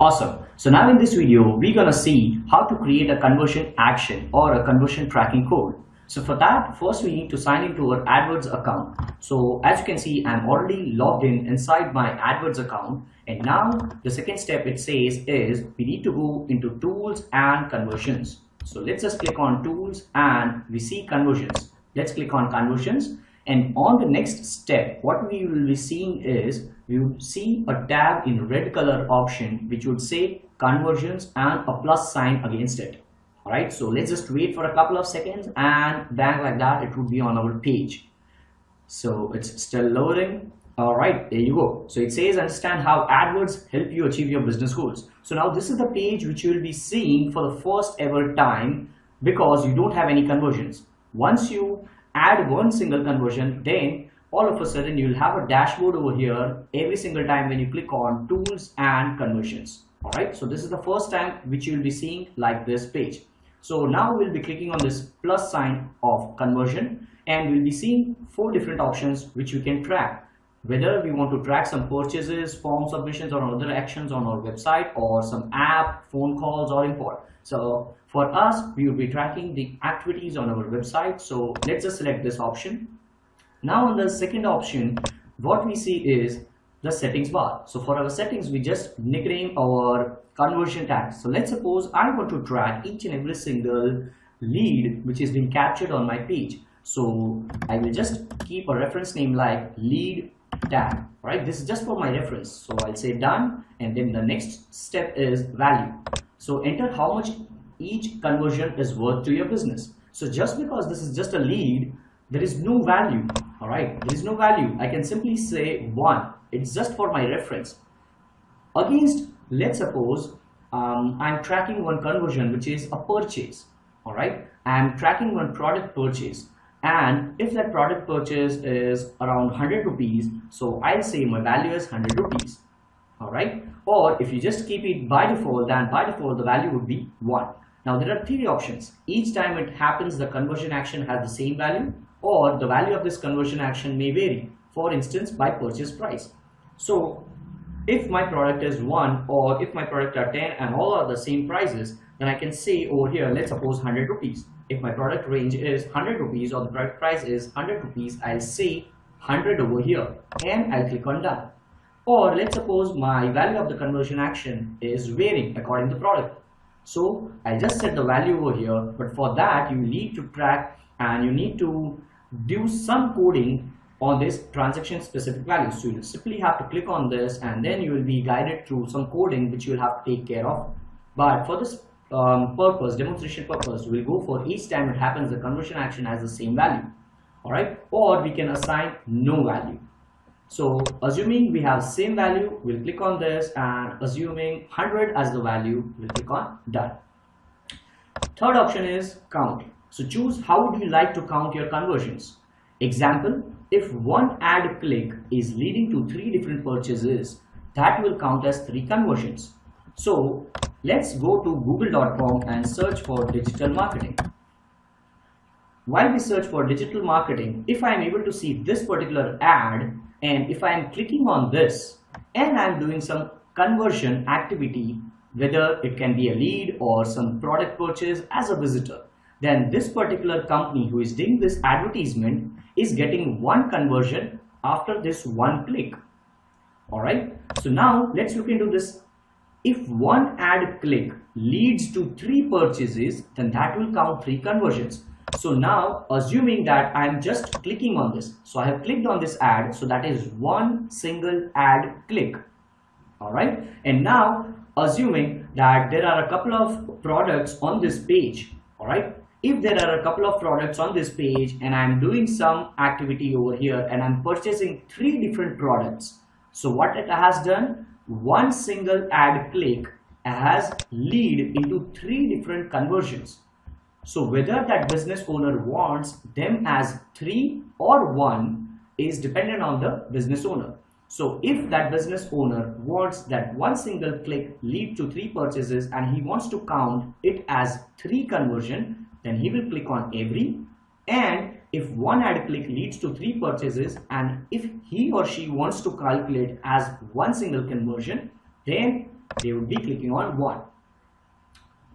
Awesome. So now in this video, we're going to see how to create a conversion action or a conversion tracking code. So for that, first we need to sign into our AdWords account. So as you can see, I'm already logged in inside my AdWords account. And now the second step it says is we need to go into tools and conversions. So let's just click on tools and we see conversions. Let's click on conversions. And on the next step, what we will be seeing is we will see a tab in red color option, which would say conversions and a plus sign against it. All right, so let's just wait for a couple of seconds and bang, like that, it would be on our page. So it's still loading. All right, there you go. So it says understand how AdWords help you achieve your business goals. So now this is the page which you will be seeing for the first ever time because you don't have any conversions. Once you add one single conversion, then all of a sudden you'll have a dashboard over here every single time when you click on tools and conversions. All right, so this is the first time which you'll be seeing like this page. So now we'll be clicking on this plus sign of conversion and we'll be seeing four different options which we can track, whether we want to track some purchases, form submissions or other actions on our website or some app, phone calls or import. So for us, we will be tracking the activities on our website. So let's just select this option. Now on the second option, what we see is the settings bar. So for our settings, we just nickname our conversion tag. So let's suppose I want to track each and every single lead which is being captured on my page. So I will just keep a reference name like lead tag, right? This is just for my reference. So I'll say done. And then the next step is value. So enter how much each conversion is worth to your business. So just because this is just a lead, there is no value. All right, there is no value. I can simply say one. It's just for my reference. Against, let's suppose I'm tracking one conversion, which is a purchase. All right, I'm tracking one product purchase. And if that product purchase is around 100 rupees, so I'll say my value is 100 rupees. All right, or if you just keep it by default, then by default, the value would be one. Now there are three options. Each time it happens, the conversion action has the same value, or the value of this conversion action may vary. For instance, by purchase price. So if my product is 1 or if my product are 10 and all are the same prices, then I can say over here, let's suppose 100 rupees. If my product range is 100 rupees or the product price is 100 rupees, I'll say 100 over here and I'll click on done. Or let's suppose my value of the conversion action is varying according to the product. So I'll just set the value over here, but for that you need to track and you need to do some coding on this transaction specific value. So you simply have to click on this and then you will be guided through some coding which you will have to take care of. But for this demonstration purpose, we'll go for each time it happens the conversion action has the same value. All right, or we can assign no value. So assuming we have same value, we'll click on this, and assuming 100 as the value, we'll click on done. Third option is count. So choose how would you like to count your conversions. Example, if one ad click is leading to 3 different purchases, that will count as 3 conversions. So let's go to google.com and search for digital marketing. While we search for digital marketing, if I am able to see this particular ad and if I am clicking on this and I am doing some conversion activity, whether it can be a lead or some product purchase as a visitor, then this particular company who is doing this advertisement is getting 1 conversion after this 1 click. All right, so now let's look into this. If one ad click leads to 3 purchases, then that will count 3 conversions. So now assuming that I'm just clicking on this, so I have clicked on this ad, so that is 1 single ad click. All right, and now assuming that there are a couple of products on this page. All right, if there are a couple of products on this page and I'm doing some activity over here and I'm purchasing 3 different products, so what it has done, 1 single ad click has lead into 3 different conversions. So whether that business owner wants them as 3 or 1 is dependent on the business owner. So if that business owner wants that 1 single click lead to 3 purchases and he wants to count it as 3 conversion, then he will click on every. And if one ad click leads to 3 purchases and if he or she wants to calculate as 1 single conversion, then they would be clicking on 1.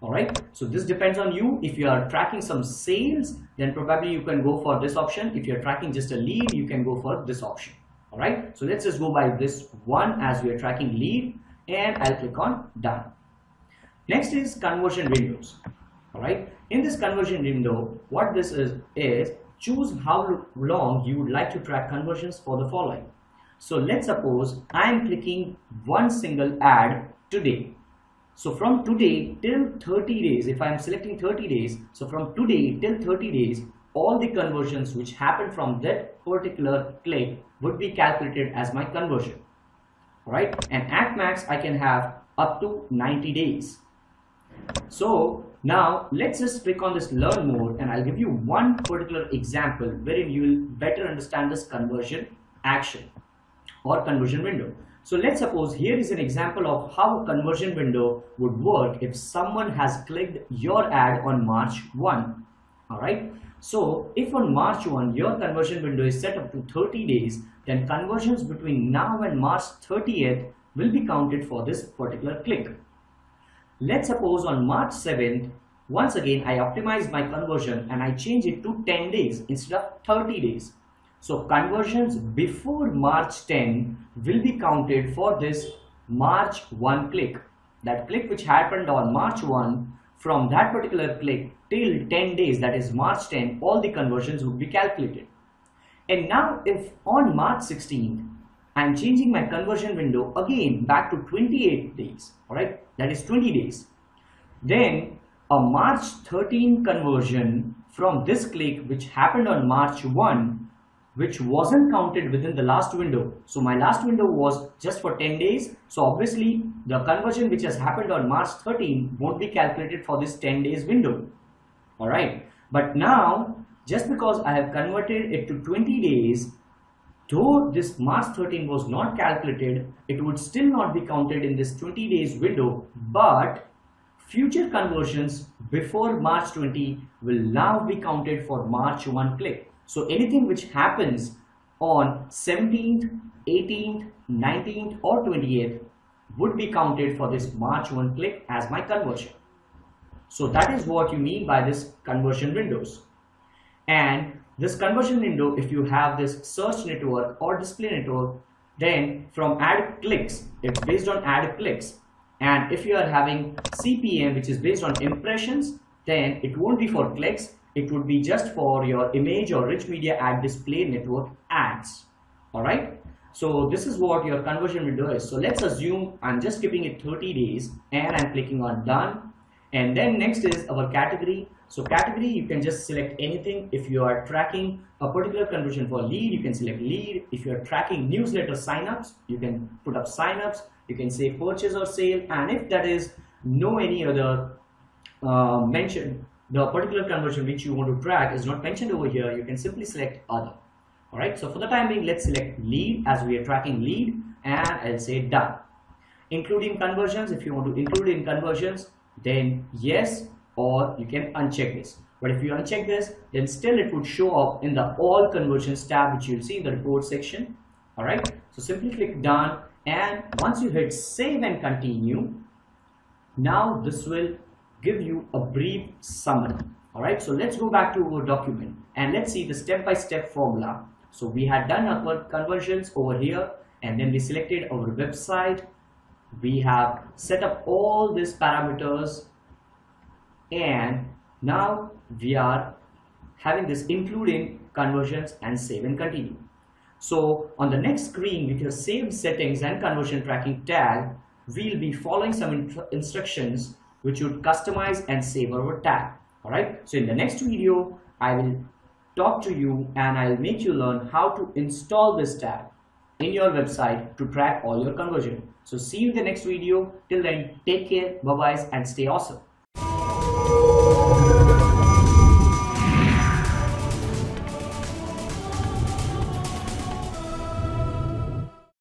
Alright, so this depends on you. If you are tracking some sales, then probably you can go for this option. If you are tracking just a lead, you can go for this option. Alright, so let's just go by this one as we are tracking lead, and I'll click on done. Next is conversion windows. Alright, in this conversion window, what this is choose how long you would like to track conversions for the following. So let's suppose I'm clicking one single ad today. So from today till 30 days, if I'm selecting 30 days, so from today till 30 days, all the conversions which happen from that particular click would be calculated as my conversion. Alright, and at max I can have up to 90 days. So now let's just click on this learn mode, and I'll give you one particular example wherein you'll better understand this conversion action or conversion window. So let's suppose here is an example of how a conversion window would work if someone has clicked your ad on March 1. Alright, so if on March 1 your conversion window is set up to 30 days, then conversions between now and March 30th will be counted for this particular click. Let's suppose on March 7th, once again I optimize my conversion and I change it to 10 days instead of 30 days. So conversions before March 10 will be counted for this March 1 click. That click which happened on March 1, from that particular click till 10 days, that is March 10, all the conversions would be calculated. And now if on March 16th, I'm changing my conversion window again back to 28 days, alright, that is 20 days. Then a March 13 conversion from this click which happened on March 1, which wasn't counted within the last window. So my last window was just for 10 days. So obviously the conversion which has happened on March 13 won't be calculated for this 10 days window. Alright. But now just because I have converted it to 20 days, though this March 13 was not calculated, it would still not be counted in this 20 days window, but future conversions before March 20 will now be counted for March 1 click. So anything which happens on 17th, 18th, 19th or 28th would be counted for this March 1 click as my conversion. So that is what you mean by this conversion windows. And this conversion window, if you have this search network or display network, then from ad clicks, it's based on ad clicks. And if you are having CPM, which is based on impressions, then it won't be for clicks. It would be just for your image or rich media ad display network ads. Alright, so this is what your conversion window is. So let's assume I'm just keeping it 30 days and I'm clicking on done. And then next is our category. So category, you can just select anything. If you are tracking a particular conversion for lead, you can select lead. If you are tracking newsletter signups, you can put up signups. You can say purchase or sale, and if that is no any other mention, the particular conversion which you want to track is not mentioned over here, you can simply select other. Alright, so for the time being, let's select lead as we are tracking lead, and I'll say done. Including conversions, if you want to include in conversions, then yes, or you can uncheck this. But if you uncheck this, then still it would show up in the all conversions tab which you'll see in the report section. Alright, so simply click done, and once you hit save and continue, now this will give you a brief summary. Alright, so let's go back to our document and let's see the step-by-step formula. So we had done our conversions over here, and then we selected our website. We have set up all these parameters, and now we are having this including conversions and save and continue. So on the next screen with your saved settings and conversion tracking tag, we'll be following some instructions which would customize and save our tag. Alright, so in the next video, I will talk to you and I'll make you learn how to install this tag in your website to track all your conversion. So see you in the next video. Till then, take care, bye-bye, and stay awesome.